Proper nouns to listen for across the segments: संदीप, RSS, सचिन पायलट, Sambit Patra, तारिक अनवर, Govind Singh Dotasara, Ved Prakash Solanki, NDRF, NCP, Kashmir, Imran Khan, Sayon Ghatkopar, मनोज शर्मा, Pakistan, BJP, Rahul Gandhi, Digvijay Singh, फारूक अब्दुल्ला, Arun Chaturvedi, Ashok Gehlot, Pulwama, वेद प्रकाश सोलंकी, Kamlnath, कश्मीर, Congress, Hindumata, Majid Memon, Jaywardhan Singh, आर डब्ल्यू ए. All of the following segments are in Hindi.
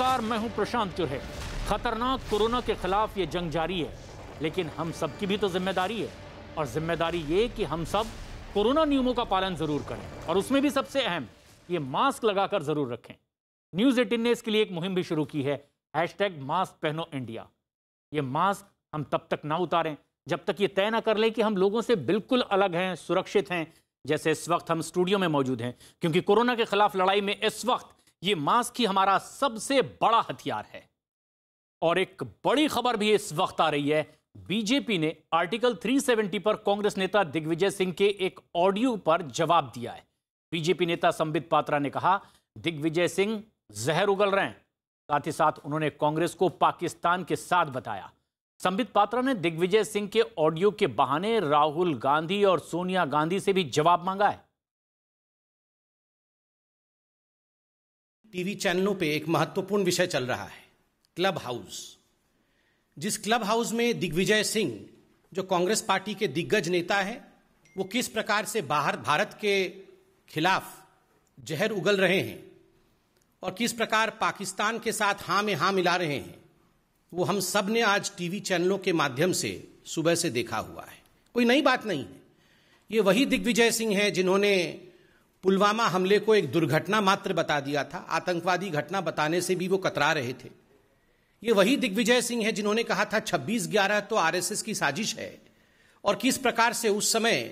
नमस्कार, मैं हूं प्रशांत चुरहे। खतरनाक कोरोना के खिलाफ ये जंग जारी है, लेकिन हम सबकी भी तो जिम्मेदारी है, और जिम्मेदारी ये कि हम सब कोरोना नियमों का पालन जरूर करें, और उसमें भी सबसे अहम ये मास्क लगाकर जरूर रखें। न्यूज़18 ने इसके लिए एक मुहिम भी शुरू की है, #मास्क पहनो इंडिया। ये मास्क हम तब तक ना उतारें जब तक ये तय ना कर लें कि हम लोगों से बिल्कुल अलग हैं, सुरक्षित हैं, जैसे इस वक्त हम स्टूडियो में मौजूद हैं, क्योंकि कोरोना के खिलाफ लड़ाई में इस वक्त ये मास्क ही हमारा सबसे बड़ा हथियार है। और एक बड़ी खबर भी इस वक्त आ रही है, बीजेपी ने आर्टिकल 370 पर कांग्रेस नेता दिग्विजय सिंह के एक ऑडियो पर जवाब दिया है। बीजेपी नेता संबित पात्रा ने कहा, दिग्विजय सिंह जहर उगल रहे हैं। साथ ही साथ उन्होंने कांग्रेस को पाकिस्तान के साथ बताया। संबित पात्रा ने दिग्विजय सिंह के ऑडियो के बहाने राहुल गांधी और सोनिया गांधी से भी जवाब मांगा है। टीवी चैनलों पे एक महत्वपूर्ण विषय चल रहा है, क्लब हाउस। जिस क्लब हाउस में दिग्विजय सिंह, जो कांग्रेस पार्टी के दिग्गज नेता है, वो किस प्रकार से बाहर भारत के खिलाफ जहर उगल रहे हैं और किस प्रकार पाकिस्तान के साथ हां में हां मिला रहे हैं, वो हम सब ने आज टीवी चैनलों के माध्यम से सुबह से देखा हुआ है। कोई नई बात नहीं है। ये वही दिग्विजय सिंह हैं जिन्होंने पुलवामा हमले को एक दुर्घटना मात्र बता दिया था, आतंकवादी घटना बताने से भी वो कतरा रहे थे। ये वही दिग्विजय सिंह हैं जिन्होंने कहा था 26/11 तो आरएसएस की साजिश है, और किस प्रकार से उस समय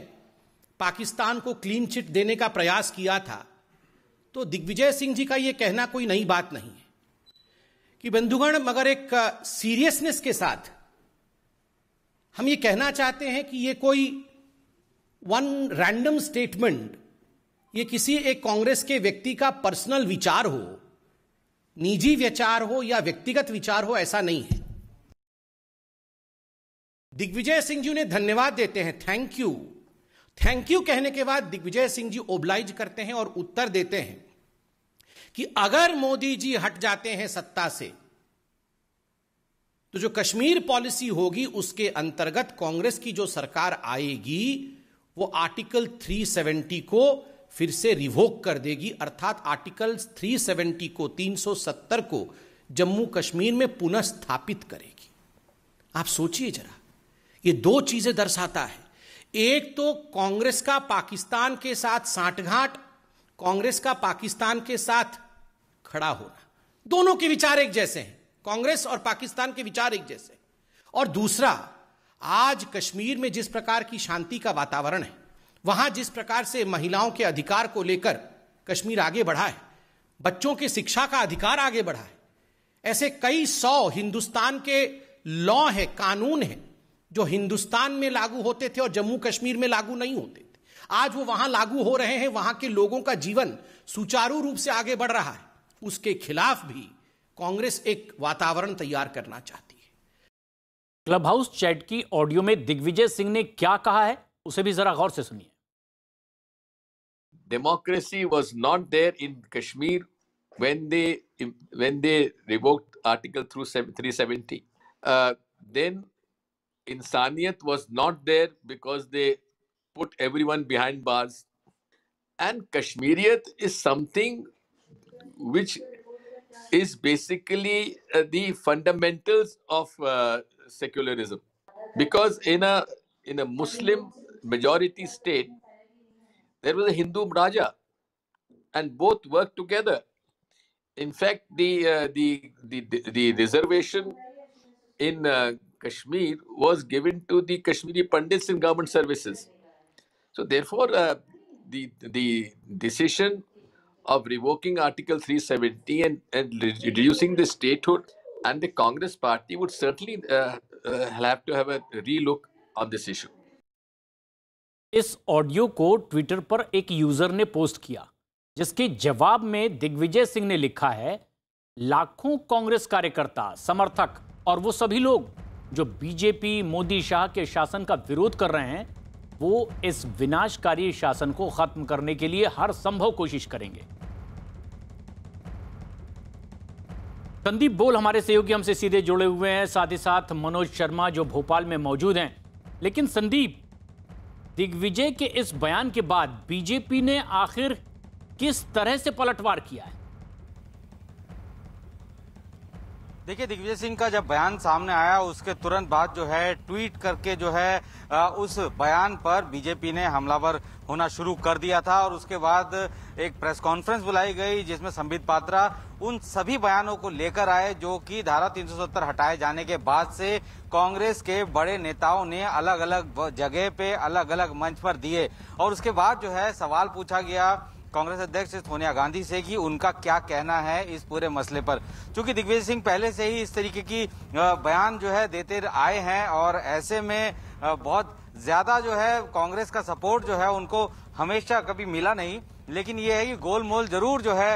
पाकिस्तान को क्लीन चिट देने का प्रयास किया था। तो दिग्विजय सिंह जी का ये कहना कोई नई बात नहीं है कि बंधुगण, मगर एक सीरियसनेस के साथ हम ये कहना चाहते हैं कि ये कोई वन रैंडम स्टेटमेंट, ये किसी एक कांग्रेस के व्यक्ति का पर्सनल विचार हो, निजी विचार हो या व्यक्तिगत विचार हो, ऐसा नहीं है। दिग्विजय सिंह जी उन्हें धन्यवाद देते हैं, थैंक यू। थैंक यू कहने के बाद दिग्विजय सिंह जी ओब्लाइज करते हैं और उत्तर देते हैं कि अगर मोदी जी हट जाते हैं सत्ता से तो जो कश्मीर पॉलिसी होगी उसके अंतर्गत कांग्रेस की जो सरकार आएगी वो आर्टिकल 370 को फिर से रिवोक कर देगी, अर्थात आर्टिकल 370 को 370 को जम्मू कश्मीर में पुनः स्थापित करेगी। आप सोचिए जरा, ये दो चीजें दर्शाता है। एक तो कांग्रेस का पाकिस्तान के साथ सांठगांठ, कांग्रेस का पाकिस्तान के साथ खड़ा होना, दोनों के विचार एक जैसे हैं, कांग्रेस और पाकिस्तान के विचार एक जैसे। और दूसरा, आज कश्मीर में जिस प्रकार की शांति का वातावरण है, वहां जिस प्रकार से महिलाओं के अधिकार को लेकर कश्मीर आगे बढ़ा है, बच्चों के शिक्षा का अधिकार आगे बढ़ा है, ऐसे कई सौ हिंदुस्तान के लॉ है, कानून है, जो हिंदुस्तान में लागू होते थे और जम्मू कश्मीर में लागू नहीं होते थे, आज वो वहां लागू हो रहे हैं। वहां के लोगों का जीवन सुचारू रूप से आगे बढ़ रहा है। उसके खिलाफ भी कांग्रेस एक वातावरण तैयार करना चाहती है। क्लब हाउस चैट की ऑडियो में दिग्विजय सिंह ने क्या कहा है, उसे भी जरा गौर से सुनिए। Democracy was not there in Kashmir when they revoked Article 370. Then insaniyat was not there because they put everyone behind bars. And Kashmiriyat is something which is basically the fundamentals of secularism. Because in a Muslim majority state, there was a Hindu Raja, and both worked together. In fact, the reservation in Kashmir was given to the Kashmiri Pandits in government services. So therefore, the decision of revoking Article 370 and reducing the statehood, and the Congress Party would certainly have to have a relook on this issue. इस ऑडियो को ट्विटर पर एक यूजर ने पोस्ट किया, जिसके जवाब में दिग्विजय सिंह ने लिखा है, लाखों कांग्रेस कार्यकर्ता, समर्थक और वो सभी लोग जो बीजेपी मोदी शाह के शासन का विरोध कर रहे हैं, वो इस विनाशकारी शासन को खत्म करने के लिए हर संभव कोशिश करेंगे। संदीप बोल हमारे सहयोगी हमसे सीधे जुड़े हुए हैं, साथ ही साथ मनोज शर्मा जो भोपाल में मौजूद हैं। लेकिन संदीप, दिग्विजय के इस बयान के बाद बीजेपी ने आखिर किस तरह से पलटवार किया है? देखिए दिग्विजय सिंह का जब बयान सामने आया उसके तुरंत बाद जो है ट्वीट करके जो है उस बयान पर बीजेपी ने हमलावर होना शुरू कर दिया था और उसके बाद एक प्रेस कॉन्फ्रेंस बुलाई गई जिसमें संबित पात्रा उन सभी बयानों को लेकर आए जो कि धारा 370 हटाए जाने के बाद से कांग्रेस के बड़े नेताओं ने अलग अलग जगह पे अलग अलग मंच पर दिए। और उसके बाद जो है सवाल पूछा गया कांग्रेस अध्यक्ष सोनिया गांधी से कि उनका क्या कहना है इस पूरे मसले पर, क्योंकि दिग्विजय सिंह पहले से ही इस तरीके की बयान जो है देते आए हैं और ऐसे में बहुत ज्यादा जो है कांग्रेस का सपोर्ट जो है उनको हमेशा कभी मिला नहीं, लेकिन यह है कि गोलमोल जरूर जो है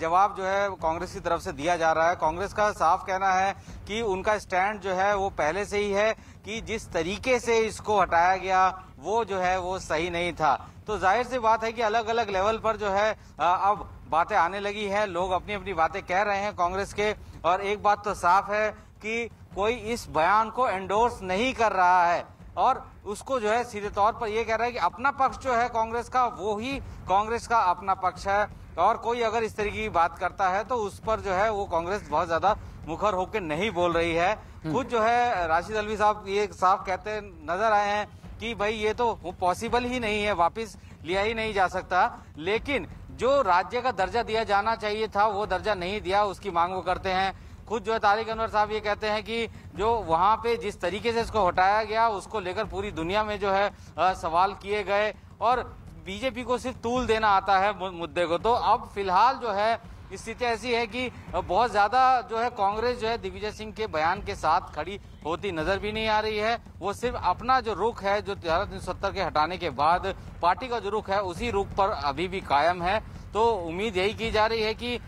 जवाब जो है कांग्रेस की तरफ से दिया जा रहा है। कांग्रेस का साफ कहना है कि उनका स्टैंड जो है वो पहले से ही है कि जिस तरीके से इसको हटाया गया वो जो है वो सही नहीं था। तो जाहिर सी बात है कि अलग अलग लेवल पर जो है अब बातें आने लगी हैं, लोग अपनी अपनी बातें कह रहे हैं कांग्रेस के। और एक बात तो साफ है कि कोई इस बयान को एंडोर्स नहीं कर रहा है और उसको जो है सीधे तौर पर यह कह रहा है कि अपना पक्ष जो है कांग्रेस का वो ही कांग्रेस का अपना पक्ष है और कोई अगर इस तरीके की बात करता है तो उस पर जो है वो कांग्रेस बहुत ज्यादा मुखर होकर नहीं बोल रही है। खुद जो है राशिद अलवी साहब ये साफ कहते नजर आए हैं कि भाई ये तो पॉसिबल ही नहीं है, वापिस लिया ही नहीं जा सकता, लेकिन जो राज्य का दर्जा दिया जाना चाहिए था वो दर्जा नहीं दिया, उसकी मांग वो करते हैं। खुद जो है तारिक अनवर साहब ये कहते हैं कि जो वहाँ पे जिस तरीके से इसको हटाया गया उसको लेकर पूरी दुनिया में जो है सवाल किए गए और बीजेपी को सिर्फ तूल देना आता है मुद्दे को। तो अब फिलहाल जो है स्थिति ऐसी है कि बहुत ज़्यादा जो है कांग्रेस जो है दिग्विजय सिंह के बयान के साथ खड़ी होती नजर भी नहीं आ रही है। वो सिर्फ अपना जो रुख है जो 370 के हटाने के बाद पार्टी का जो रुख है उसी रुख पर अभी भी कायम है। तो उम्मीद यही की जा रही है कि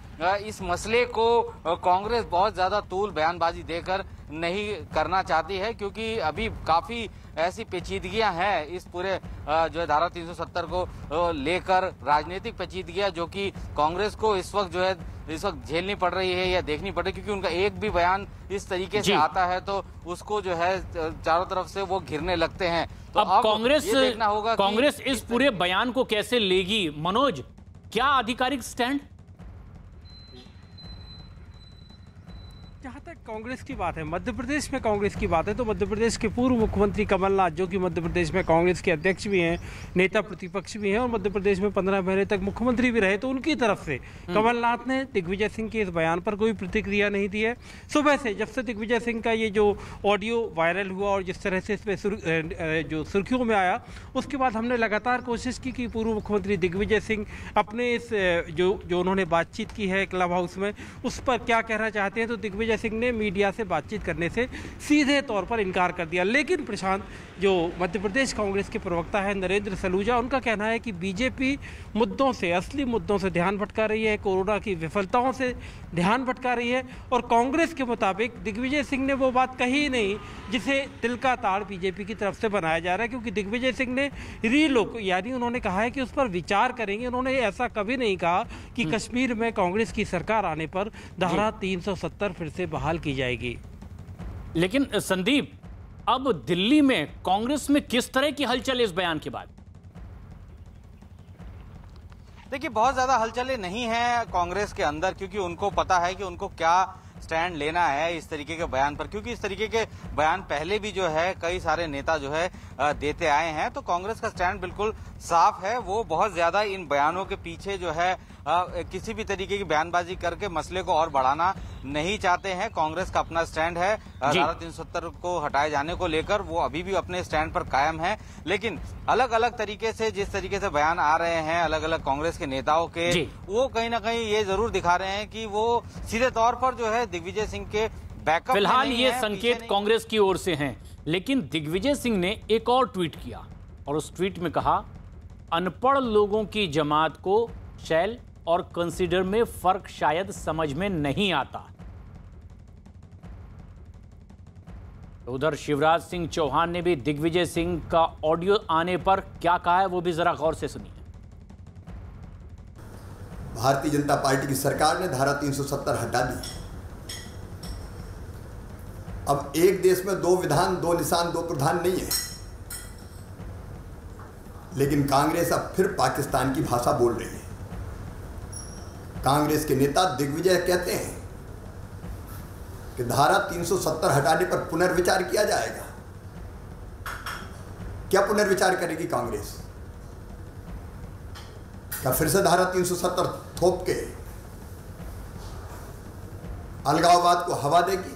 इस मसले को कांग्रेस बहुत ज़्यादा तूल बयानबाजी देकर नहीं करना चाहती है, क्योंकि अभी काफ़ी ऐसी पेचीदगियां हैं इस पूरे जो है धारा 370 को लेकर, राजनीतिक पेचीदगियां जो कि कांग्रेस को इस वक्त जो है इस वक्त झेलनी पड़ रही है या देखनी पड़ रही है, क्योंकि उनका एक भी बयान इस तरीके से आता है तो उसको जो है चारों तरफ से वो घिरने लगते हैं। तो अब कांग्रेस देखना होगा कांग्रेस इस पूरे बयान को कैसे लेगी। मनोज, क्या आधिकारिक स्टैंड? जहाँ तक कांग्रेस की बात है, मध्य प्रदेश में कांग्रेस की बात है तो मध्य प्रदेश के पूर्व मुख्यमंत्री कमलनाथ जो कि मध्य प्रदेश में कांग्रेस के अध्यक्ष भी हैं, नेता प्रतिपक्ष भी हैं और मध्य प्रदेश में 15 महीने तक मुख्यमंत्री भी रहे, तो उनकी तरफ से कमलनाथ ने दिग्विजय सिंह के इस बयान पर कोई प्रतिक्रिया नहीं दी है। सुबह से जब से दिग्विजय सिंह का ये जो ऑडियो वायरल हुआ और जिस तरह से इसमें जो सुर्खियों में आया उसके बाद हमने लगातार कोशिश की कि पूर्व मुख्यमंत्री दिग्विजय सिंह अपने इस जो उन्होंने बातचीत की है क्लब हाउस में उस पर क्या कहना चाहते हैं। तो दिग्विजय सिंह ने मीडिया से बातचीत करने से सीधे तौर पर इनकार कर दिया। लेकिन प्रशांत, जो मध्य प्रदेश कांग्रेस के प्रवक्ता है नरेंद्र सलूजा, उनका कहना है कि बीजेपी मुद्दों से, असली मुद्दों से ध्यान भटका रही है, कोरोना की विफलताओं से ध्यान भटका रही है और कांग्रेस के मुताबिक दिग्विजय सिंह ने वो बात कही नहीं जिसे तिल का ताड़ बीजेपी की तरफ से बनाया जा रहा है, क्योंकि दिग्विजय सिंह ने रीलोक यानी उन्होंने कहा है कि उस पर विचार करेंगे। उन्होंने ऐसा कभी नहीं कहा कि कश्मीर में कांग्रेस की सरकार आने पर धारा 370 फिर से बहाल की जाएगी। लेकिन संदीप, अब दिल्ली में कांग्रेस में किस तरह की हलचल इस बयान के बाद? देखिए बहुत ज्यादा हलचलें नहीं है कांग्रेस के अंदर, क्योंकि उनको पता है कि उनको क्या स्टैंड लेना है इस तरीके के बयान पर, क्योंकि इस तरीके के बयान पहले भी जो है कई सारे नेता जो है देते आए हैं। तो कांग्रेस का स्टैंड बिल्कुल साफ है, वो बहुत ज्यादा इन बयानों के पीछे जो है किसी भी तरीके की बयानबाजी करके मसले को और बढ़ाना नहीं चाहते हैं। कांग्रेस का अपना स्टैंड है, धारा 370 को हटाए जाने को लेकर वो अभी भी अपने स्टैंड पर कायम है, लेकिन अलग अलग तरीके से जिस तरीके से बयान आ रहे हैं अलग अलग कांग्रेस के नेताओं के, वो कहीं ना कहीं ये जरूर दिखा रहे हैं कि वो सीधे तौर पर जो है दिग्विजय सिंह के बैकअप। फिलहाल ये संकेत कांग्रेस की ओर से हैं, लेकिन दिग्विजय सिंह ने एक और ट्वीट किया और उस ट्वीट में कहा, अनपढ़ लोगों की जमात को शैल और कंसीडर में फर्क शायद समझ में नहीं आता। उधर शिवराज सिंह चौहान ने भी दिग्विजय सिंह का ऑडियो आने पर क्या कहा है वो भी जरा गौर से सुनिए। भारतीय जनता पार्टी की सरकार ने धारा 370 हटा दी। अब एक देश में दो विधान, दो निशान, दो प्रधान नहीं है, लेकिन कांग्रेस अब फिर पाकिस्तान की भाषा बोल रही है। कांग्रेस के नेता दिग्विजय कहते हैं कि धारा 370 हटाने पर पुनर्विचार किया जाएगा। क्या पुनर्विचार करेगी कांग्रेस? क्या फिर से धारा 370 थोप के अलगाववाद को हवा देगी?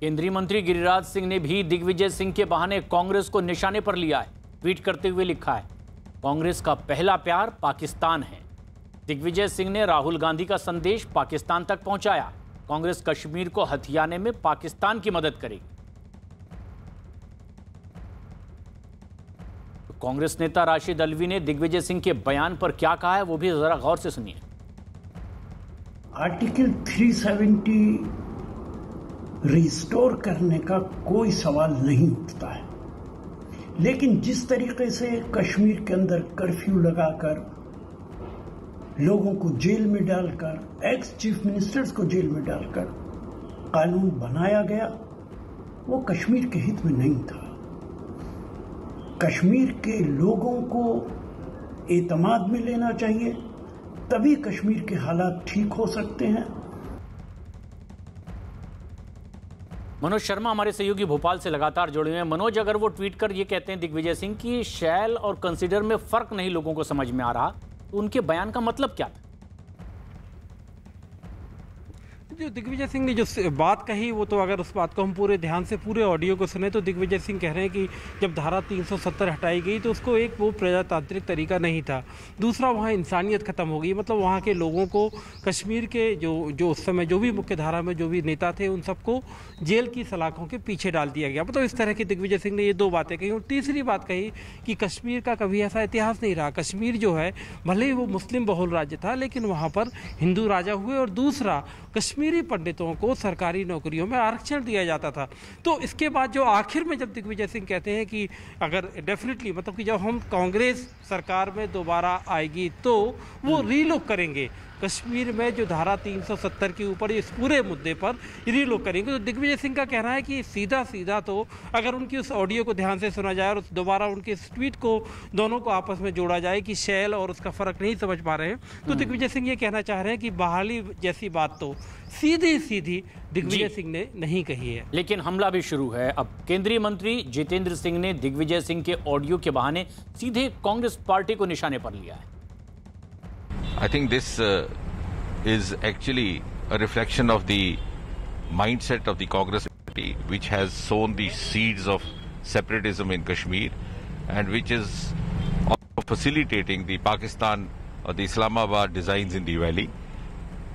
केंद्रीय मंत्री गिरिराज सिंह ने भी दिग्विजय सिंह के बहाने कांग्रेस को निशाने पर लिया है। ट्वीट करते हुए लिखा है, कांग्रेस का पहला प्यार पाकिस्तान है। दिग्विजय सिंह ने राहुल गांधी का संदेश पाकिस्तान तक पहुंचाया। कांग्रेस कश्मीर को हथियाने में पाकिस्तान की मदद करेगी। कांग्रेस नेता राशिद अलवी ने दिग्विजय सिंह के बयान पर क्या कहा है, वो भी जरा गौर से सुनिए। आर्टिकल 370 रिस्टोर करने का कोई सवाल नहीं उठता है, लेकिन जिस तरीके से कश्मीर के अंदर कर्फ्यू लगाकर, लोगों को जेल में डालकर, एक्स चीफ मिनिस्टर्स को जेल में डालकर कानून बनाया गया, वो कश्मीर के हित में नहीं था। कश्मीर के लोगों को एतमाद में लेना चाहिए, तभी कश्मीर के हालात ठीक हो सकते हैं। मनोज शर्मा हमारे सहयोगी भोपाल से लगातार जुड़े हुए हैं। मनोज, अगर वो ट्वीट कर ये कहते हैं दिग्विजय सिंह कि शैल और कंसीडर में फर्क नहीं लोगों को समझ में आ रहा, तो उनके बयान का मतलब क्या था? जो दिग्विजय सिंह ने जो बात कही, वो तो अगर उस बात को हम पूरे ध्यान से पूरे ऑडियो को सुने तो दिग्विजय सिंह कह रहे हैं कि जब धारा 370 हटाई गई तो उसको एक वो प्रजातांत्रिक तरीका नहीं था। दूसरा, वहाँ इंसानियत ख़त्म हो गई। मतलब वहाँ के लोगों को, कश्मीर के जो उस समय जो भी मुख्य धारा में जो भी नेता थे, उन सबको जेल की सलाखों के पीछे डाल दिया गया। मतलब इस तरह की दिग्विजय सिंह ने ये दो बातें कही। और तीसरी बात कही कि कश्मीर का कभी ऐसा इतिहास नहीं रहा। कश्मीर जो है, भले ही वो मुस्लिम बहुल राज्य था, लेकिन वहाँ पर हिंदू राजा हुए। और दूसरा, कश्मीर पंडितों को सरकारी नौकरियों में आरक्षण दिया जाता था। तो इसके बाद जो आखिर में जब दिग्विजय सिंह कहते हैं कि अगर डेफिनेटली मतलब कि जब हम कांग्रेस सरकार में दोबारा आएगी तो वो रीलोक करेंगे, कश्मीर में जो धारा 370 के ऊपर इस पूरे मुद्दे पर रीलोक करेंगे। तो दिग्विजय सिंह का कहना है कि सीधा सीधा तो अगर उनकी उस ऑडियो को ध्यान से सुना जाए और दोबारा उनके इस ट्वीट को दोनों को आपस में जोड़ा जाए कि शैल और उसका फ़र्क नहीं समझ पा रहे हैं, तो दिग्विजय सिंह ये कहना चाह रहे हैं कि बहाली जैसी बात तो सीधी सीधी दिग्विजय सिंह ने नहीं कही है। लेकिन हमला भी शुरू है। अब केंद्रीय मंत्री जितेंद्र सिंह ने दिग्विजय सिंह के ऑडियो के बहाने सीधे कांग्रेस पार्टी को निशाने पर लिया है। I think this is actually a reflection of the mindset of the Congress party, which has sown the seeds of separatism in Kashmir, and which is also facilitating the Pakistan or the Islamabad designs in the valley.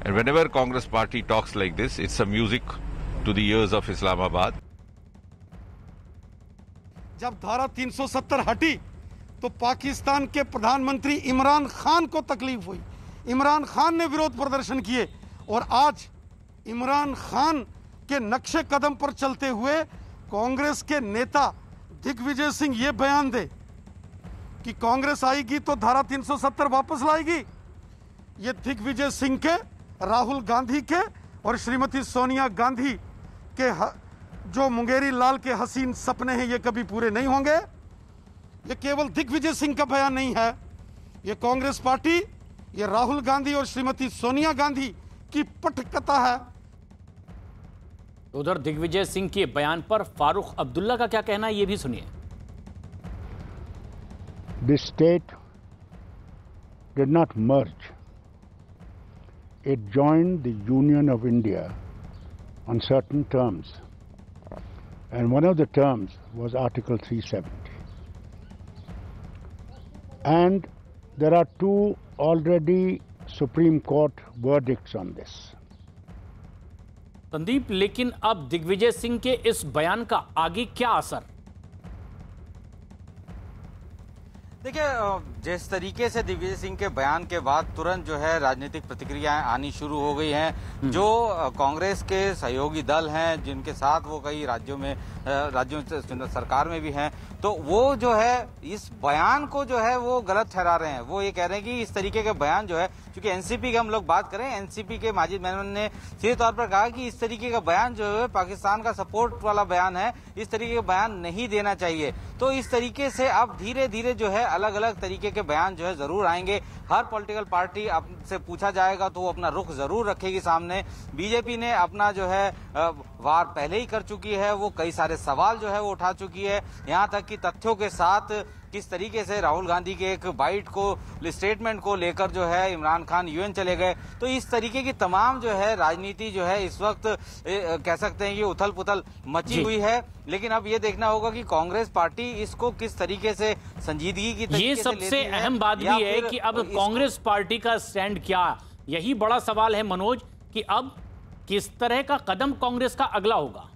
And whenever Congress party talks like this, it's a music to the ears of Islamabad. जब धारा 370 हटी, तो पाकिस्तान के प्रधानमंत्री इमरान खान को तकलीफ हुई। इमरान खान ने विरोध प्रदर्शन किए और आज इमरान खान के नक्शे कदम पर चलते हुए कांग्रेस के नेता दिग्विजय सिंह ये बयान दे कि कांग्रेस आएगी तो धारा 370 वापस लाएगी, ये दिग्विजय सिंह के, राहुल गांधी के और श्रीमती सोनिया गांधी के जो मुंगेरी लाल के हसीन सपने हैं, ये कभी पूरे नहीं होंगे। ये केवल दिग्विजय सिंह का बयान नहीं है, ये कांग्रेस पार्टी, ये राहुल गांधी और श्रीमती सोनिया गांधी की पटकथा है। उधर दिग्विजय सिंह के बयान पर फारूक अब्दुल्ला का क्या कहना है, ये भी सुनिए। The state did not merge, it joined the union of India on certain terms, and one of the terms was article 370. And there are two already Supreme Court verdicts on this. संदीप, लेकिन अब दिग्विजय सिंह के इस बयान का आगे क्या असर? देखिए, जिस तरीके से दिग्विजय सिंह के बयान के बाद तुरंत जो है राजनीतिक प्रतिक्रियाएं आनी शुरू हो गई हैं। जो कांग्रेस के सहयोगी दल हैं, जिनके साथ वो कई राज्यों सरकार में भी हैं, तो वो जो है इस बयान को जो है वो गलत ठहरा रहे हैं। वो ये कह रहे हैं कि इस तरीके के बयान जो है, चूंकि एनसीपी की हम लोग बात करें, एनसीपी के माजिद मेमन ने सीधे तौर पर कहा कि इस तरीके का बयान जो है पाकिस्तान का सपोर्ट वाला बयान है, इस तरीके का बयान नहीं देना चाहिए। तो इस तरीके से अब धीरे धीरे जो है अलग अलग तरीके तरीके के बयान जो है जरूर आएंगे। हर पॉलिटिकल पार्टी से पूछा जाएगा तो वो अपना रुख जरूर रखेगी सामने। बीजेपी ने अपना जो है वार पहले ही कर चुकी है, वो कई सारे सवाल जो है वो उठा चुकी है, यहाँ तक कि तथ्यों के साथ किस तरीके से राहुल गांधी के एक बाइट को स्टेटमेंट को लेकर जो है इमरान खान यूएन चले गए। तो इस तरीके की तमाम जो है राजनीति जो है इस वक्त कह सकते हैं कि उथल पुथल मची हुई है। लेकिन अब ये देखना होगा कि कांग्रेस पार्टी इसको किस तरीके से संजीदगी की तरीके से लेती है। ये सबसे अहम बात भी है कि अब कांग्रेस पार्टी का स्टैंड क्या, यही बड़ा सवाल है मनोज कि अब किस तरह का कदम कांग्रेस का अगला होगा।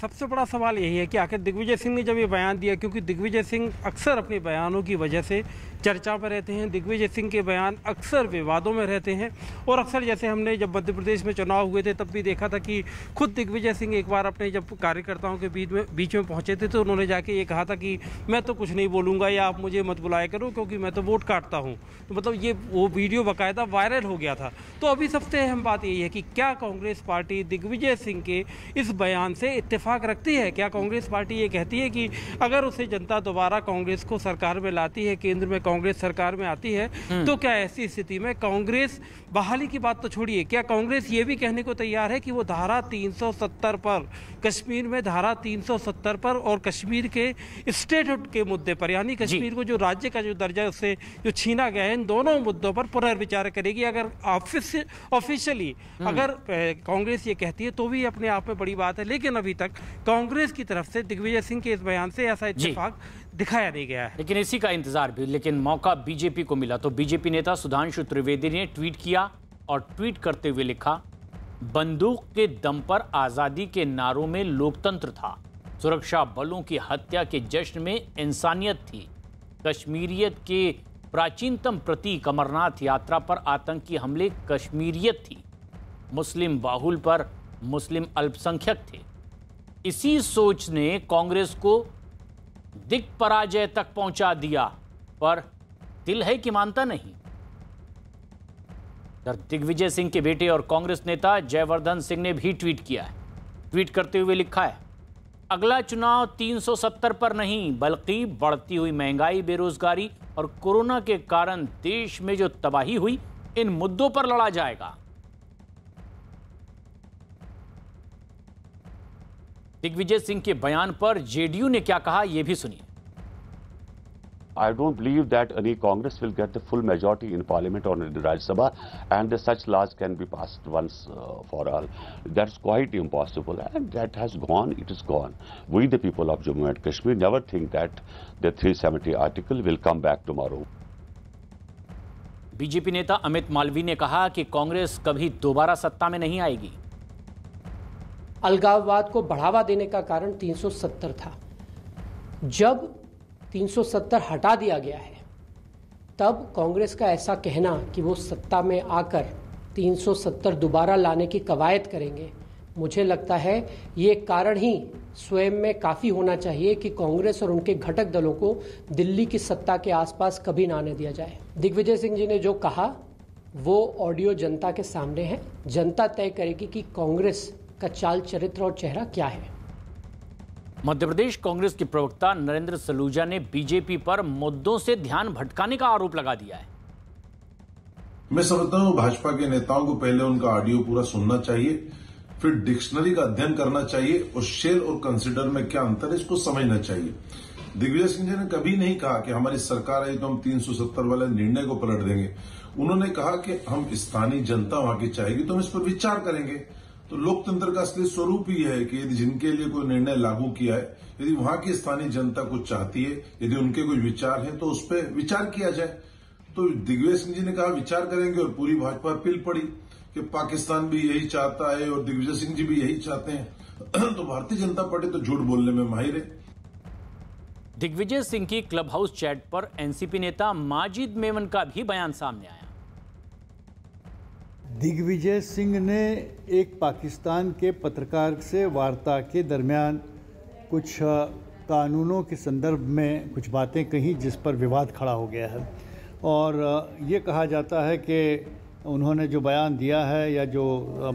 सबसे बड़ा सवाल यही है कि आखिर दिग्विजय सिंह ने जब ये बयान दिया, क्योंकि दिग्विजय सिंह अक्सर अपने बयानों की वजह से चर्चा में रहते हैं, दिग्विजय सिंह के बयान अक्सर विवादों में रहते हैं और अक्सर, जैसे हमने जब मध्य प्रदेश में चुनाव हुए थे तब भी देखा था कि खुद दिग्विजय सिंह एक बार अपने जब कार्यकर्ताओं के बीच में पहुँचे थे तो उन्होंने जाके ये कहा था कि मैं तो कुछ नहीं बोलूँगा या आप मुझे मत बुलाया करो क्योंकि मैं तो वोट काटता हूँ। तो मतलब ये वो वीडियो बाकायदा वायरल हो गया था। तो अभी सबसे अहम बात यही है कि क्या कांग्रेस पार्टी दिग्विजय सिंह के इस बयान से इत्तेफाक रखती है? क्या कांग्रेस पार्टी ये कहती है कि अगर उसे जनता दोबारा कांग्रेस को सरकार में लाती है, केंद्र में कांग्रेस सरकार में आती है, तो क्या ऐसी स्थिति में कांग्रेस बहाली की बात तो छोड़िए, क्या कांग्रेस ये भी कहने को तैयार है कि वो धारा 370 पर, कश्मीर में धारा 370 पर और कश्मीर के स्टेटहुड के मुद्दे पर, यानी कश्मीर को जो राज्य का जो दर्जा उससे जो छीना गया है, इन दोनों मुद्दों पर पुनर्विचार करेगी? अगर ऑफिशियली अगर कांग्रेस ये कहती है तो भी अपने आप में बड़ी बात है, लेकिन अभी तक कांग्रेस की तरफ से दिग्विजय सिंह के इस बयान से ऐसा इत्तेफाक दिखाया नहीं गया है। लेकिन इसी का इंतजार भी, लेकिन मौका बीजेपी को मिला तो बीजेपी नेता सुधांशु त्रिवेदी ने ट्वीट किया और ट्वीट करते हुए लिखा, बंदूक के दम पर आजादी के नारों में लोकतंत्र था, सुरक्षा बलों की हत्या के जश्न में इंसानियत थी, कश्मीरियत के प्राचीनतम प्रतीक अमरनाथ यात्रा पर आतंकी हमले कश्मीरियत थी, मुस्लिम बाहुल पर मुस्लिम अल्पसंख्यक थे। इसी सोच ने कांग्रेस को दिग्पराजय तक पहुंचा दिया, पर दिल है कि मानता नहीं। दिग्विजय सिंह के बेटे और कांग्रेस नेता जयवर्धन सिंह ने भी ट्वीट किया है। ट्वीट करते हुए लिखा है, अगला चुनाव 370 पर नहीं बल्कि बढ़ती हुई महंगाई, बेरोजगारी और कोरोना के कारण देश में जो तबाही हुई, इन मुद्दों पर लड़ा जाएगा। दिग्विजय सिंह के बयान पर जेडीयू ने क्या कहा, यह भी सुनिए। I don't believe that any Congress will get the full majority in Parliament or in the Rajya Sabha, and that such laws can be passed once for all. That's quite impossible, and that has gone. It is gone. We, the people of Jammu and Kashmir, never think that the 370 article will come back tomorrow. BJP नेता अमित मालवी ने कहा कि कांग्रेस कभी दोबारा सत्ता में नहीं आएगी। अलगाववाद को बढ़ावा देने का कारण 370 था। जब 370 हटा दिया गया है, तब कांग्रेस का ऐसा कहना कि वो सत्ता में आकर 370 दोबारा लाने की कवायद करेंगे, मुझे लगता है ये कारण ही स्वयं में काफ़ी होना चाहिए कि कांग्रेस और उनके घटक दलों को दिल्ली की सत्ता के आसपास कभी ना आने दिया जाए। दिग्विजय सिंह जी ने जो कहा वो ऑडियो जनता के सामने है, जनता तय करेगी कि कांग्रेस का चाल, चरित्र और चेहरा क्या है। मध्य प्रदेश कांग्रेस के प्रवक्ता नरेंद्र सलूजा ने बीजेपी पर मुद्दों से ध्यान भटकाने का आरोप लगा दिया है। मैं समझता हूँ भाजपा के नेताओं को पहले उनका ऑडियो पूरा सुनना चाहिए, फिर डिक्शनरी का अध्ययन करना चाहिए और शेयर और कंसिडर में क्या अंतर है इसको समझना चाहिए। दिग्विजय सिंह जी ने कभी नहीं कहा कि हमारी सरकार आई तो हम 370 वाले निर्णय को पलट देंगे। उन्होंने कहा कि हम स्थानीय जनता वहां की चाहेगी तो हम इस पर विचार करेंगे। तो लोकतंत्र का असली स्वरूप ही है कि यदि जिनके लिए कोई निर्णय लागू किया है, यदि वहां की स्थानीय जनता कुछ चाहती है, यदि उनके कोई विचार हैं तो उस पर विचार किया जाए। तो दिग्विजय सिंह जी ने कहा विचार करेंगे और पूरी भाजपा पिल पड़ी कि पाकिस्तान भी यही चाहता है और दिग्विजय सिंह जी भी यही चाहते हैं। तो भारतीय जनता पार्टी तो झूठ बोलने में माहिर है। दिग्विजय सिंह की क्लब हाउस चैट पर एनसीपी नेता माजिद मेमन का भी बयान सामने आया। दिग्विजय सिंह ने एक पाकिस्तान के पत्रकार से वार्ता के दरमियान कुछ कानूनों के संदर्भ में कुछ बातें कहीं जिस पर विवाद खड़ा हो गया है, और ये कहा जाता है कि उन्होंने जो बयान दिया है या जो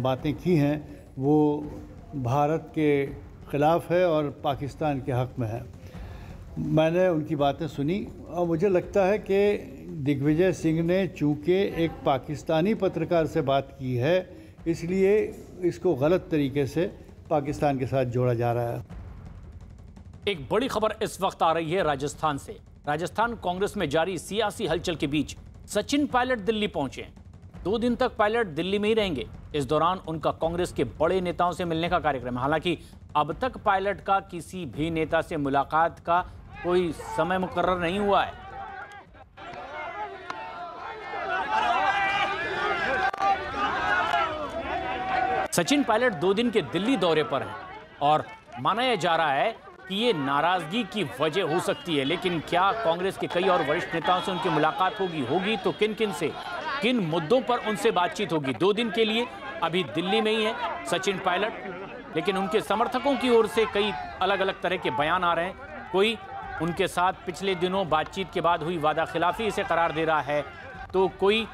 बातें की हैं वो भारत के ख़िलाफ़ है और पाकिस्तान के हक़ में है। मैंने उनकी बातें सुनी और मुझे लगता है कि दिग्विजय सिंह ने चूँकि एक पाकिस्तानी पत्रकार से बात की है इसलिए इसको गलत तरीके से पाकिस्तान के साथ जोड़ा जा रहा है। एक बड़ी खबर इस वक्त आ रही है राजस्थान से। राजस्थान कांग्रेस में जारी सियासी हलचल के बीच सचिन पायलट दिल्ली पहुंचे। 2 दिन तक पायलट दिल्ली में ही रहेंगे। इस दौरान उनका कांग्रेस के बड़े नेताओं से मिलने का कार्यक्रम है। हालांकि अब तक पायलट का किसी भी नेता से मुलाकात का कोई समय मुकर्रर नहीं हुआ है। सचिन पायलट 2 दिन के दिल्ली दौरे पर हैं और माना जा रहा है कि ये नाराजगी की वजह हो सकती है। लेकिन क्या कांग्रेस के कई और वरिष्ठ नेताओं से उनकी मुलाकात होगी तो किन-किन से, किन मुद्दों पर उनसे बातचीत होगी? 2 दिन के लिए अभी दिल्ली में ही है सचिन पायलट, लेकिन उनके समर्थकों की ओर से कई अलग अलग तरह के बयान आ रहे हैं। कोई उनके साथ पिछले दिनों बातचीत के बाद हुई वादा खिलाफी इसे करार दे रहा है तो कोई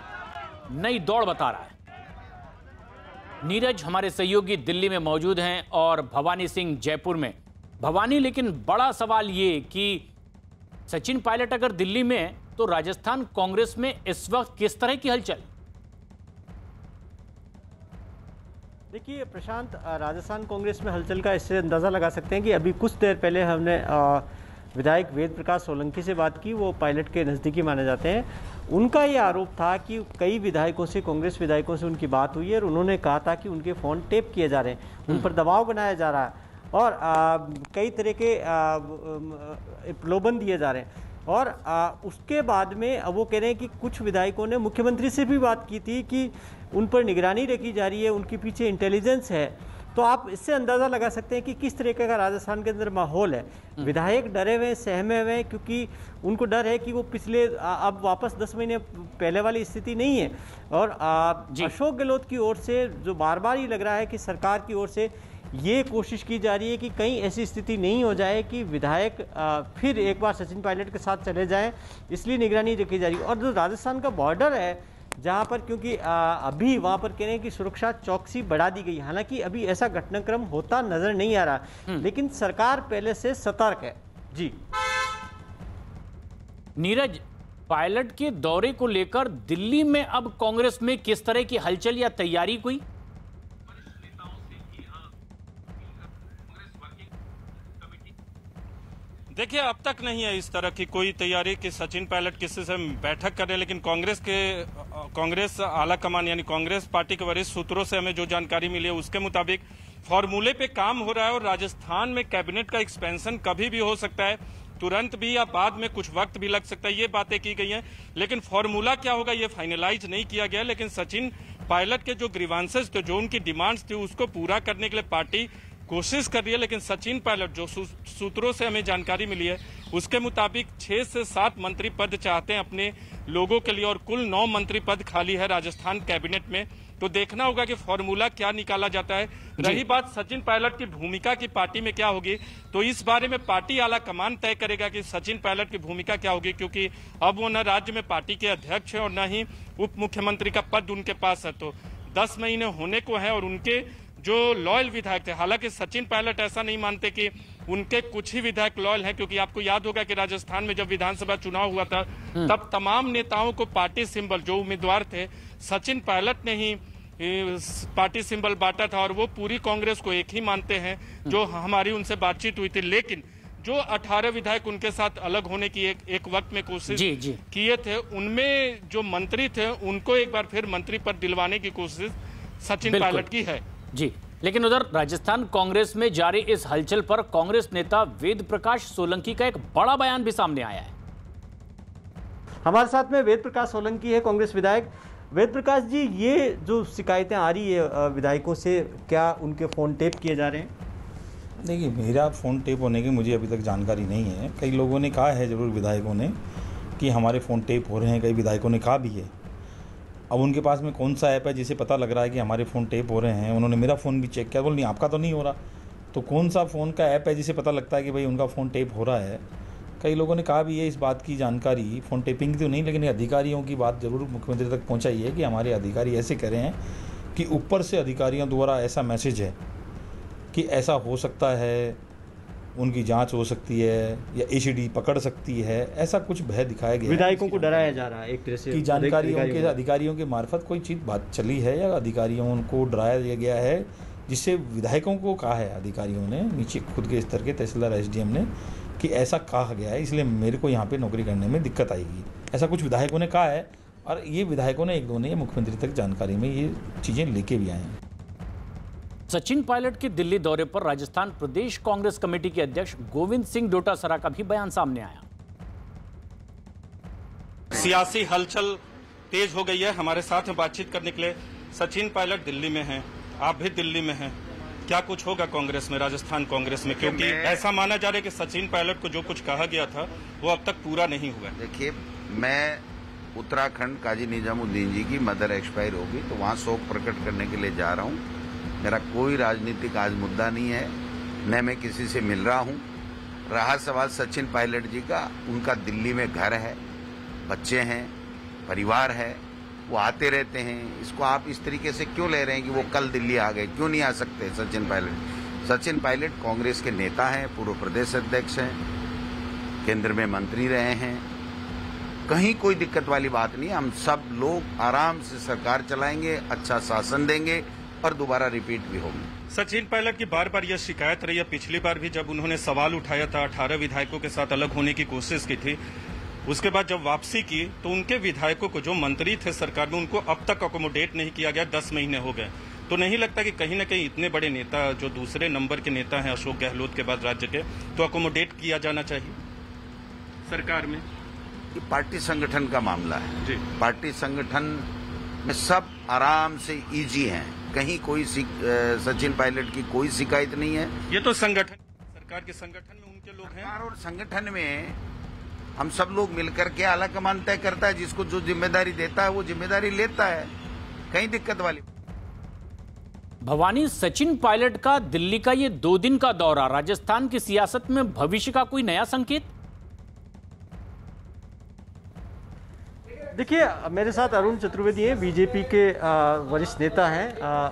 नई दौड़ बता रहा है। नीरज हमारे सहयोगी दिल्ली में मौजूद हैं और भवानी सिंह जयपुर में। भवानी, लेकिन बड़ा सवाल ये कि सचिन पायलट अगर दिल्ली में है तो राजस्थान कांग्रेस में इस वक्त किस तरह की हलचल? देखिए प्रशांत, राजस्थान कांग्रेस में हलचल का इससे अंदाज़ा लगा सकते हैं कि अभी कुछ देर पहले हमने विधायक वेद प्रकाश सोलंकी से बात की। वो पायलट के नज़दीकी माने जाते हैं। उनका ये आरोप था कि कई विधायकों से, कांग्रेस विधायकों से उनकी बात हुई है और उन्होंने कहा था कि उनके फ़ोन टैप किए जा रहे हैं, उन पर दबाव बनाया जा रहा है और कई तरह के प्रलोभन दिए जा रहे हैं। और उसके बाद में वो कह रहे हैं कि कुछ विधायकों ने मुख्यमंत्री से भी बात की थी कि उन पर निगरानी रखी जा रही है, उनके पीछे इंटेलिजेंस है। तो आप इससे अंदाज़ा लगा सकते हैं कि किस तरीके का राजस्थान के अंदर माहौल है। विधायक डरे हुए, सहमे हुए हैं, क्योंकि उनको डर है कि वो पिछले, अब वापस 10 महीने पहले वाली स्थिति नहीं है। और अशोक गहलोत की ओर से जो बार बार ये लग रहा है कि सरकार की ओर से ये कोशिश की जा रही है कि कहीं ऐसी स्थिति नहीं हो जाए कि विधायक फिर एक बार सचिन पायलट के साथ चले जाएँ, इसलिए निगरानी रखी जा रही है। और जो राजस्थान का बॉर्डर है जहाँ पर, क्योंकि अभी वहाँ पर कह रहे हैं कि सुरक्षा चौकसी बढ़ा दी गई, हालांकि अभी ऐसा घटनाक्रम होता नजर नहीं आ रहा, लेकिन सरकार पहले से सतर्क है। जी नीरज, पायलट के दौरे को लेकर दिल्ली में अब कांग्रेस में किस तरह की हलचल या तैयारी हुई? देखिए अब तक नहीं है इस तरह की कोई तैयारी कि सचिन पायलट किसी से बैठक करें, लेकिन कांग्रेस आला कमान यानी कांग्रेस पार्टी के वरिष्ठ सूत्रों से हमें जो जानकारी मिली है उसके मुताबिक फॉर्मूले पे काम हो रहा है और राजस्थान में कैबिनेट का एक्सपेंशन कभी भी हो सकता है, तुरंत भी या बाद में, कुछ वक्त भी लग सकता है, ये बातें की गई हैं। लेकिन फॉर्मूला क्या होगा ये फाइनलाइज नहीं किया गया। लेकिन सचिन पायलट के जो ग्रीवांसेस थे, जो उनकी डिमांड्स थी, उसको पूरा करने के लिए पार्टी कोशिश कर रही है। लेकिन सचिन पायलट, जो सूत्रों से हमें जानकारी मिली है उसके मुताबिक 6 से 7 मंत्री पद चाहते हैं अपने लोगों के लिए और कुल 9 मंत्री पद खाली है राजस्थान कैबिनेट में। तो देखना होगा कि फॉर्मूला क्या निकाला जाता है। रही बात सचिन पायलट की भूमिका की पार्टी में क्या होगी, तो इस बारे में पार्टी आला कमान तय करेगा कि सचिन पायलट की भूमिका क्या होगी, क्योंकि अब वो न राज्य में पार्टी के अध्यक्ष हैं और न ही उप मुख्यमंत्री का पद उनके पास है। तो 10 महीने होने को है और उनके जो लॉयल विधायक थे, हालांकि सचिन पायलट ऐसा नहीं मानते कि उनके कुछ ही विधायक लॉयल हैं, क्योंकि आपको याद होगा कि राजस्थान में जब विधानसभा चुनाव हुआ था तब तमाम नेताओं को पार्टी सिंबल, जो उम्मीदवार थे, सचिन पायलट ने ही पार्टी सिंबल बांटा था और वो पूरी कांग्रेस को एक ही मानते हैं, जो हमारी उनसे बातचीत हुई थी। लेकिन जो 18 विधायक उनके साथ अलग होने की एक वक्त में कोशिश किए थे, उनमें जो मंत्री थे उनको एक बार फिर मंत्री पद दिलवाने की कोशिश सचिन पायलट की है। जी, लेकिन उधर राजस्थान कांग्रेस में जारी इस हलचल पर कांग्रेस नेता वेद प्रकाश सोलंकी का एक बड़ा बयान भी सामने आया है। हमारे साथ में वेद प्रकाश सोलंकी है, कांग्रेस विधायक। वेद प्रकाश जी, ये जो शिकायतें आ रही है विधायकों से, क्या उनके फ़ोन टैप किए जा रहे हैं? देखिए, मेरा फ़ोन टैप होने की मुझे अभी तक जानकारी नहीं है। कई लोगों ने कहा है, ज़रूर विधायकों ने, कि हमारे फ़ोन टैप हो रहे हैं, कई विधायकों ने कहा भी है। अब उनके पास में कौन सा ऐप है जिसे पता लग रहा है कि हमारे फ़ोन टैप हो रहे हैं? उन्होंने मेरा फ़ोन भी चेक किया, बोल नहीं आपका तो नहीं हो रहा, तो कौन सा फ़ोन का ऐप है जिसे पता लगता है कि भाई उनका फ़ोन टैप हो रहा है? कई लोगों ने कहा भी है, इस बात की जानकारी, फ़ोन टैपिंग तो नहीं, लेकिन अधिकारियों की बात ज़रूर मुख्यमंत्री तक पहुँचाई है कि हमारे अधिकारी ऐसे कह रहे हैं कि ऊपर से अधिकारियों द्वारा ऐसा मैसेज है कि ऐसा हो सकता है, उनकी जांच हो सकती है या एसीडी पकड़ सकती है, ऐसा कुछ भय दिखाया गया। विधायकों को डराया जा रहा है एक तरह से कि जानकारियों के अधिकारियों के मार्फत कोई चीज़ बात चली है या अधिकारियों को डराया गया है, जिससे विधायकों को कहा है अधिकारियों ने नीचे खुद के स्तर के तहसीलदार एसडीएम ने कि ऐसा कहा गया है, इसलिए मेरे को यहाँ पे नौकरी करने में दिक्कत आएगी, ऐसा कुछ विधायकों ने कहा है। और ये विधायकों ने एक दो ने मुख्यमंत्री तक जानकारी में ये चीज़ें लेके भी आए हैं। सचिन पायलट के दिल्ली दौरे पर राजस्थान प्रदेश कांग्रेस कमेटी के अध्यक्ष गोविंद सिंह डोटासरा का भी बयान सामने आया। सियासी हलचल तेज हो गई है। हमारे साथ में बातचीत करने के लिए सचिन पायलट दिल्ली में हैं, आप भी दिल्ली में हैं, क्या कुछ होगा कांग्रेस में, राजस्थान कांग्रेस में, क्योंकि ऐसा माना जा रहा है कि सचिन पायलट को जो कुछ कहा गया था वो अब तक पूरा नहीं हुआ। देखिए, मैं उत्तराखंड काजी निजामुद्दीन जी की मदर एक्सपायर होगी तो वहाँ शोक प्रकट करने के लिए जा रहा हूँ। मेरा कोई राजनीतिक आज मुद्दा नहीं है, न मैं किसी से मिल रहा हूँ। रहा सवाल सचिन पायलट जी का, उनका दिल्ली में घर है, बच्चे हैं, परिवार है, वो आते रहते हैं। इसको आप इस तरीके से क्यों ले रहे हैं कि वो कल दिल्ली आ गए, क्यों नहीं आ सकते सचिन पायलट? सचिन पायलट कांग्रेस के नेता हैं, पूर्व प्रदेश अध्यक्ष हैं, केंद्र में मंत्री रहे हैं। कहीं कोई दिक्कत वाली बात नहीं, हम सब लोग आराम से सरकार चलाएंगे, अच्छा शासन देंगे और दोबारा रिपीट भी होंगे। सचिन पायलट की बार बार यह शिकायत रही है, पिछली बार भी जब उन्होंने सवाल उठाया था, 18 विधायकों के साथ अलग होने की कोशिश की थी, उसके बाद जब वापसी की तो उनके विधायकों को जो मंत्री थे सरकार में उनको अब तक अकोमोडेट नहीं किया गया, 10 महीने हो गए। तो नहीं लगता कि कहीं ना कहीं इतने बड़े नेता जो दूसरे नंबर के नेता हैं अशोक गहलोत के बाद राज्य के, तो अकोमोडेट किया जाना चाहिए सरकार में? ये पार्टी संगठन का मामला है जी। पार्टी संगठन में सब आराम से ईजी हैं, कहीं कोई सचिन पायलट की कोई शिकायत नहीं है। ये तो संगठन, सरकार के संगठन में उनके लोग हैं और संगठन में हम सब लोग मिलकर के आला कमान तय करता है, जिसको जो जिम्मेदारी देता है वो जिम्मेदारी लेता है, कहीं दिक्कत वाली। भवानी, सचिन पायलट का दिल्ली का ये 2 दिन का दौरा राजस्थान की सियासत में भविष्य का कोई नया संकेत? देखिए, मेरे साथ अरुण चतुर्वेदी हैं, बीजेपी के वरिष्ठ नेता हैं,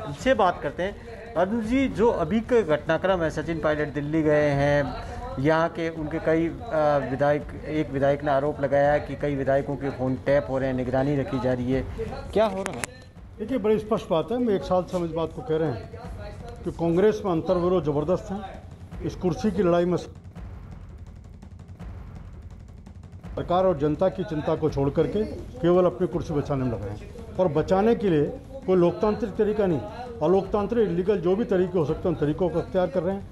उनसे बात करते हैं। अरुण जी, जो अभी का घटनाक्रम है, सचिन पायलट दिल्ली गए हैं, यहाँ के उनके कई विधायक, एक विधायक ने आरोप लगाया कि कई विधायकों के फ़ोन टैप हो रहे हैं, निगरानी रखी जा रही है, क्या हो रहा है? देखिए, बड़ी स्पष्ट बात है, हम एक साल से हम इस बात को कह रहे हैं कि कांग्रेस में अंतर्विरोध ज़बरदस्त है। इस कुर्सी की लड़ाई में सरकार और जनता की चिंता को छोड़ करके केवल अपनी कुर्सी बचाने में लगे हैं, और बचाने के लिए कोई लोकतांत्रिक तरीका नहीं, अलोकतांत्रिक इलीगल जो भी तरीके हो सकते हैं उन तरीकों को अख्तियार कर रहे हैं।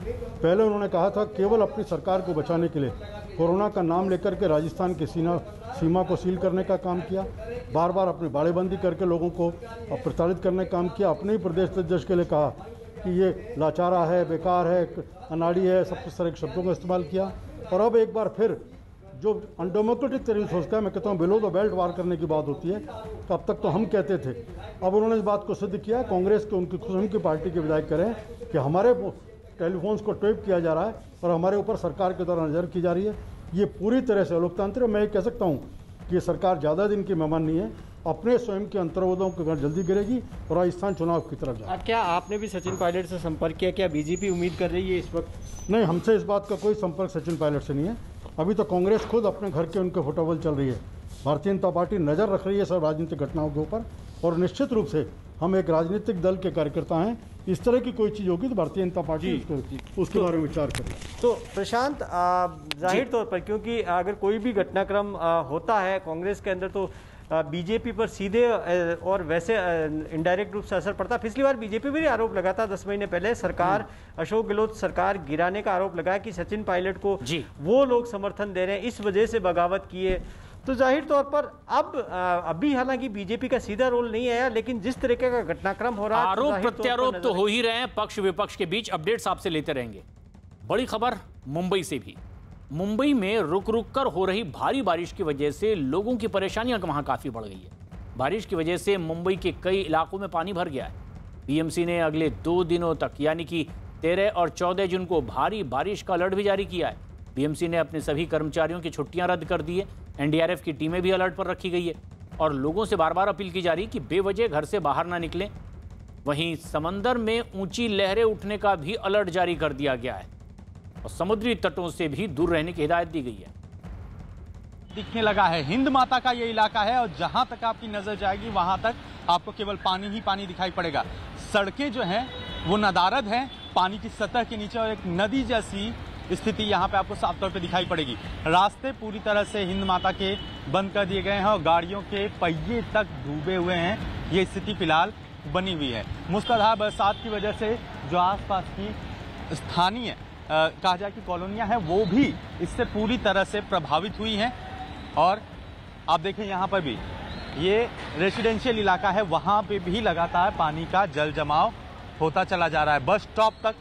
पहले उन्होंने कहा था केवल अपनी सरकार को बचाने के लिए कोरोना का नाम लेकर के राजस्थान की सीमा को सील करने का काम किया, बार बार अपनी बाड़ेबंदी करके लोगों को प्रताड़ित करने का काम किया। अपने ही प्रदेश अध्यक्ष के लिए कहा कि ये लाचारा है, बेकार है, अनाड़ी है, सब कुछ सारे शब्दों का इस्तेमाल किया। और अब एक बार फिर जो अनडेमोक्रेटिक तरीके से सोचता है, मैं कहता हूँ बिलो द बेल्ट वार करने की बात होती है, तो अब तक तो हम कहते थे, अब उन्होंने इस बात को सिद्ध किया। कांग्रेस के उनकी खुद उनकी पार्टी के विधायक कह रहे हैं कि हमारे टेलीफोन्स को टैप किया जा रहा है और हमारे ऊपर सरकार के द्वारा नज़र की जा रही है। ये पूरी तरह से अलोकतांत्रिक, मैं ये कह सकता हूँ कि ये सरकार ज़्यादा दिन की मेहमान नहीं है, अपने स्वयं के अंतर्वोदों के घर जल्दी गिरेगी और राजस्थान चुनाव की तरफ जाएगी। क्या आपने भी सचिन पायलट से संपर्क किया? क्या बीजेपी उम्मीद कर रही है इस वक्त? नहीं, हमसे इस बात का कोई संपर्क सचिन पायलट से नहीं है। अभी तो कांग्रेस खुद अपने घर के उनके फुटबॉल चल रही है। भारतीय जनता पार्टी नज़र रख रही है सब राजनीतिक घटनाओं के ऊपर, और निश्चित रूप से हम एक राजनीतिक दल के कार्यकर्ता हैं, इस तरह की कोई चीज़ होगी तो भारतीय जनता पार्टी उसके बारे में विचार करेगी। तो प्रशांत, जाहिर तौर पर क्योंकि अगर कोई भी घटनाक्रम होता है कांग्रेस के अंदर तो बीजेपी पर सीधे और वैसे इनडायरेक्ट रूप से असर पड़ता। पिछली बार बीजेपी भी आरोप लगा था 10 महीने पहले, सरकार अशोक गहलोत सरकार गिराने का आरोप लगाया कि सचिन पायलट को वो लोग समर्थन दे रहे हैं, इस वजह से बगावत की है। तो जाहिर तौर पर अब अभी हालांकि बीजेपी का सीधा रोल नहीं आया, लेकिन जिस तरीके का घटनाक्रम हो रहा है, आरोप प्रत्यारोप तो हो ही रहे हैं, पक्ष विपक्ष के बीच, अपडेट्स आपसे लेते रहेंगे। बड़ी खबर मुंबई से भी, मुंबई में रुक रुक कर हो रही भारी बारिश की वजह से लोगों की परेशानियां वहां काफ़ी बढ़ गई है। बारिश की वजह से मुंबई के कई इलाकों में पानी भर गया है। बीएमसी ने अगले 2 दिनों तक यानी कि 13 और 14 जून को भारी बारिश का अलर्ट भी जारी किया है। बीएमसी ने अपने सभी कर्मचारियों की छुट्टियां रद्द कर दी है। एनडीआरएफ की टीमें भी अलर्ट पर रखी गई है और लोगों से बार बार अपील की जा रही है कि बेवजह घर से बाहर ना निकलें। वहीं समंदर में ऊंची लहरें उठने का भी अलर्ट जारी कर दिया गया है। और समुद्री तटों से भी दूर रहने की हिदायत दी गई है। दिखने लगा है हिंद माता का ये इलाका है और जहां तक आपकी नजर जाएगी वहां तक आपको केवल पानी ही पानी दिखाई पड़ेगा। सड़कें जो हैं वो नदारद हैं, पानी की सतह के नीचे, और एक नदी जैसी स्थिति यहाँ पे आपको साफ तौर पे दिखाई पड़ेगी। रास्ते पूरी तरह से हिंद माता के बंद कर दिए गए हैं और गाड़ियों के पहिए तक डूबे हुए हैं। ये स्थिति फिलहाल बनी हुई है। मूसलाधार बरसात की वजह से जो आसपास की स्थानीय कहा जाए कि कॉलोनियाँ हैं वो भी इससे पूरी तरह से प्रभावित हुई हैं। और आप देखें यहाँ पर भी ये रेसिडेंशियल इलाका है, वहाँ पर भी लगातार पानी का जल जमाव होता चला जा रहा है। बस स्टॉप तक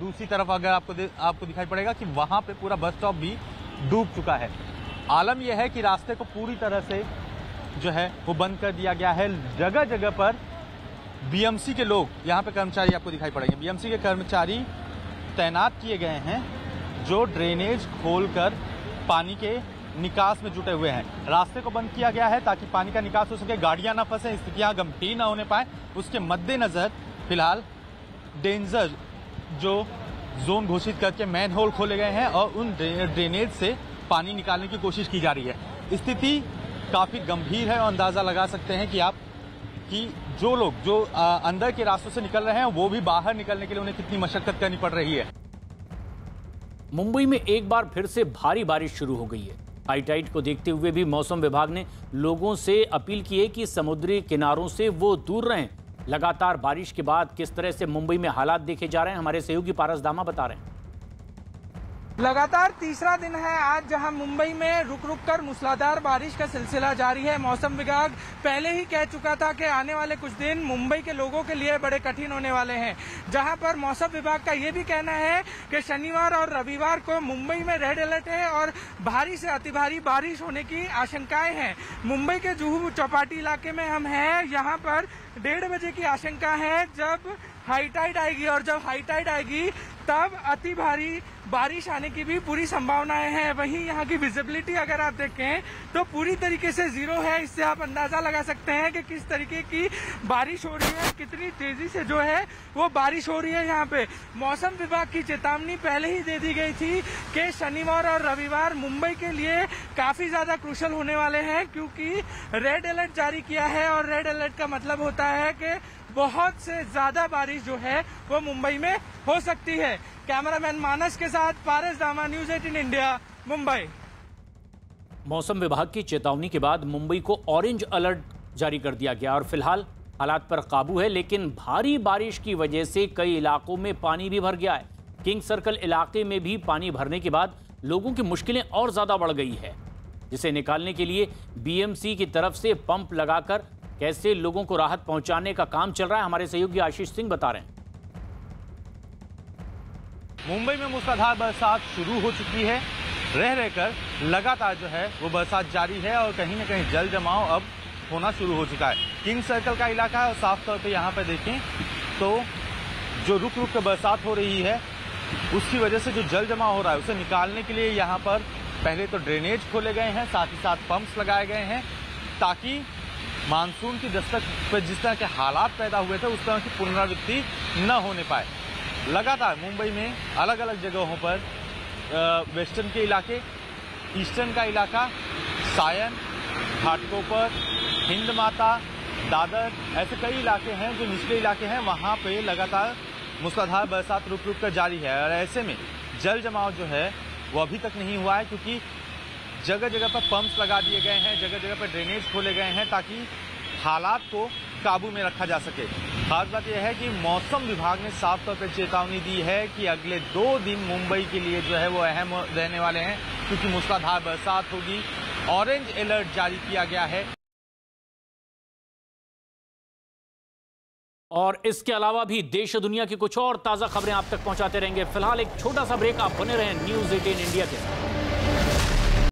दूसरी तरफ अगर आपको दिखाई पड़ेगा कि वहाँ पे पूरा बस स्टॉप भी डूब चुका है। आलम यह है कि रास्ते को पूरी तरह से जो है वो बंद कर दिया गया है। जगह जगह पर बीएमसी के लोग, यहाँ पे कर्मचारी आपको दिखाई पड़ेंगे, बीएमसी के कर्मचारी तैनात किए गए हैं जो ड्रेनेज खोलकर पानी के निकास में जुटे हुए हैं। रास्ते को बंद किया गया है ताकि पानी का निकास हो सके, गाड़ियाँ ना फंसें, स्थितियाँ गंभीर ना होने पाएँ। उसके मद्देनज़र फिलहाल डेंजर जोन घोषित करके मैन होल खोले गए हैं और उन ड्रेनेज से पानी निकालने की कोशिश की जा रही है। स्थिति काफ़ी गंभीर है और अंदाज़ा लगा सकते हैं कि आप कि जो लोग जो अंदर के रास्तों से निकल रहे हैं वो भी बाहर निकलने के लिए उन्हें कितनी मशक्कत करनी पड़ रही है। मुंबई में एक बार फिर से भारी बारिश शुरू हो गई है। हाई टाइड को देखते हुए भी मौसम विभाग ने लोगों से अपील की है कि समुद्री किनारों से वो दूर रहें। लगातार बारिश के बाद किस तरह से मुंबई में हालात देखे जा रहे हैं, हमारे सहयोगी पारस धामा बता रहे हैं। लगातार तीसरा दिन है आज जहां मुंबई में रुक रुक कर मूसलाधार बारिश का सिलसिला जारी है। मौसम विभाग पहले ही कह चुका था कि आने वाले कुछ दिन मुंबई के लोगों के लिए बड़े कठिन होने वाले हैं। जहां पर मौसम विभाग का ये भी कहना है कि शनिवार और रविवार को मुंबई में रेड अलर्ट है और भारी से अति भारी बारिश होने की आशंकाएं हैं। मुंबई के जुहू चौपाटी इलाके में हम हैं। यहाँ पर 1:30 बजे की आशंका है जब हाई टाइड आएगी, और जब हाई टाइड आएगी तब अति भारी बारिश आने की भी पूरी संभावनाएं हैं। वहीं यहाँ की विजिबिलिटी अगर आप देखें तो पूरी तरीके से जीरो है। इससे आप अंदाजा लगा सकते हैं कि किस तरीके की बारिश हो रही है, कितनी तेजी से जो है वो बारिश हो रही है। यहाँ पे मौसम विभाग की चेतावनी पहले ही दे दी गई थी कि शनिवार और रविवार मुंबई के लिए काफी ज्यादा क्रूशल होने वाले हैं, क्योंकि रेड अलर्ट जारी किया है और रेड अलर्ट का मतलब होता है कि बहुत से ज्यादा बारिश जो है वो मुंबई में हो सकती है। कैमरामैन मानस के साथ पारस धामा, न्यूज़18 इंडिया, मुंबई। मौसम विभाग की चेतावनी के बाद मुंबई को ऑरेंज अलर्ट जारी कर दिया गया और फिलहाल हालात पर काबू है, लेकिन भारी बारिश की वजह से कई इलाकों में पानी भी भर गया है। किंग सर्कल इलाके में भी पानी भरने के बाद लोगों की मुश्किलें और ज्यादा बढ़ गई है, जिसे निकालने के लिए बीएमसी की तरफ से पंप लगाकर कैसे लोगों को राहत पहुंचाने का काम चल रहा है, हमारे सहयोगी आशीष सिंह बता रहे हैं। मुंबई में मूसलाधार बरसात शुरू हो चुकी है। रह रहकर लगातार जो है वो बरसात जारी है और कहीं ना कहीं जल जमाव अब होना शुरू हो चुका है। किंग सर्कल का इलाका है और साफ तौर पे यहाँ पे देखें तो जो रुक रुक कर बरसात हो रही है उसकी वजह से जो जल जमाव हो रहा है उसे निकालने के लिए यहाँ पर पहले तो ड्रेनेज खोले गए हैं, साथ ही साथ पंप्स लगाए गए हैं ताकि मानसून की दस्तक पर जिस तरह के हालात पैदा हुए थे उस तरह की पुनरावृत्ति न होने पाए। लगातार मुंबई में अलग अलग जगहों पर वेस्टर्न के इलाके, ईस्टर्न का इलाका, सायन, घाटकोपर, हिंद माता, दादर, ऐसे कई इलाके हैं जो निचले इलाके हैं, वहाँ पे लगातार मूसलाधार बरसात रुक रुक कर जारी है। और ऐसे में जल जमाव जो है वो अभी तक नहीं हुआ है क्योंकि जगह जगह पर पंप्स लगा दिए गए हैं, जगह जगह पर ड्रेनेज खोले गए हैं ताकि हालात को काबू में रखा जा सके। खास बात यह है कि मौसम विभाग ने साफ तौर पर चेतावनी दी है कि अगले 2 दिन मुंबई के लिए जो है वो अहम रहने वाले हैं क्योंकि मूसलाधार बरसात होगी। ऑरेंज अलर्ट जारी किया गया है। और इसके अलावा भी देश और दुनिया की कुछ और ताज़ा खबरें आप तक पहुंचाते रहेंगे। फिलहाल एक छोटा सा ब्रेक, आप बने रहें न्यूज़ 18 इंडिया के साथ।